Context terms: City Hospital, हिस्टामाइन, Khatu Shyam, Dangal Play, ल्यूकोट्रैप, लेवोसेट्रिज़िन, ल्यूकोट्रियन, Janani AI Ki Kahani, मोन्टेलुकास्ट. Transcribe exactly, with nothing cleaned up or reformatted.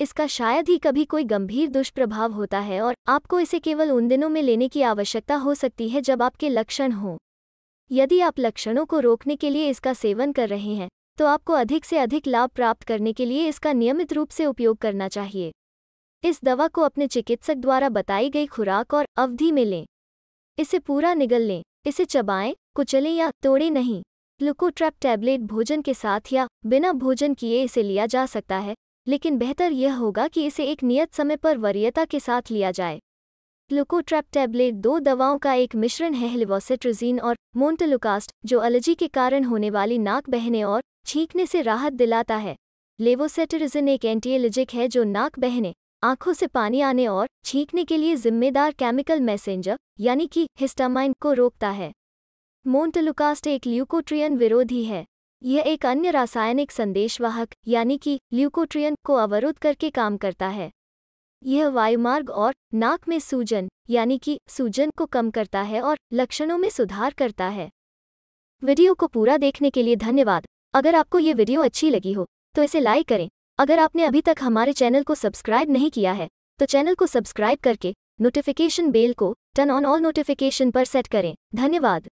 इसका शायद ही कभी कोई गंभीर दुष्प्रभाव होता है और आपको इसे केवल उन दिनों में लेने की आवश्यकता हो सकती है जब आपके लक्षण हों। यदि आप लक्षणों को रोकने के लिए इसका सेवन कर रहे हैं तो आपको अधिक से अधिक लाभ प्राप्त करने के लिए इसका नियमित रूप से उपयोग करना चाहिए। इस दवा को अपने चिकित्सक द्वारा बताई गई खुराक और अवधि में लें। इसे पूरा निगल लें। इसे चबाएं, कुचलें या तोड़ें नहीं। ल्यूकोट्रैप टैबलेट भोजन के साथ या बिना भोजन किए इसे लिया जा सकता है, लेकिन बेहतर यह होगा कि इसे एक नियत समय पर वरीयता के साथ लिया जाए। ल्यूकोट्रैप टैबलेट दो दवाओं का एक मिश्रण है, लेवोसेट्रिज़िन और मोन्टेलुकास्ट, जो एलर्जी के कारण होने वाली नाक बहने और छींकने से राहत दिलाता है। लेवोसेट्रिज़िन एक एंटी एलर्जिक है जो नाक बहने, आंखों से पानी आने और छींकने के लिए जिम्मेदार केमिकल मैसेंजर यानी कि हिस्टामाइन को रोकता है। मोन्टेलुकास्ट एक ल्यूकोट्रियन विरोधी है। यह एक अन्य रासायनिक संदेशवाहक यानी कि ल्यूकोट्रियन को अवरुद्ध करके काम करता है। यह वायुमार्ग और नाक में सूजन यानी कि सूजन को कम करता है और लक्षणों में सुधार करता है। वीडियो को पूरा देखने के लिए धन्यवाद। अगर आपको ये वीडियो अच्छी लगी हो तो इसे लाइक करें। अगर आपने अभी तक हमारे चैनल को सब्सक्राइब नहीं किया है तो चैनल को सब्सक्राइब करके नोटिफिकेशन बेल को टर्न ऑन ऑल नोटिफिकेशन पर सेट करें। धन्यवाद।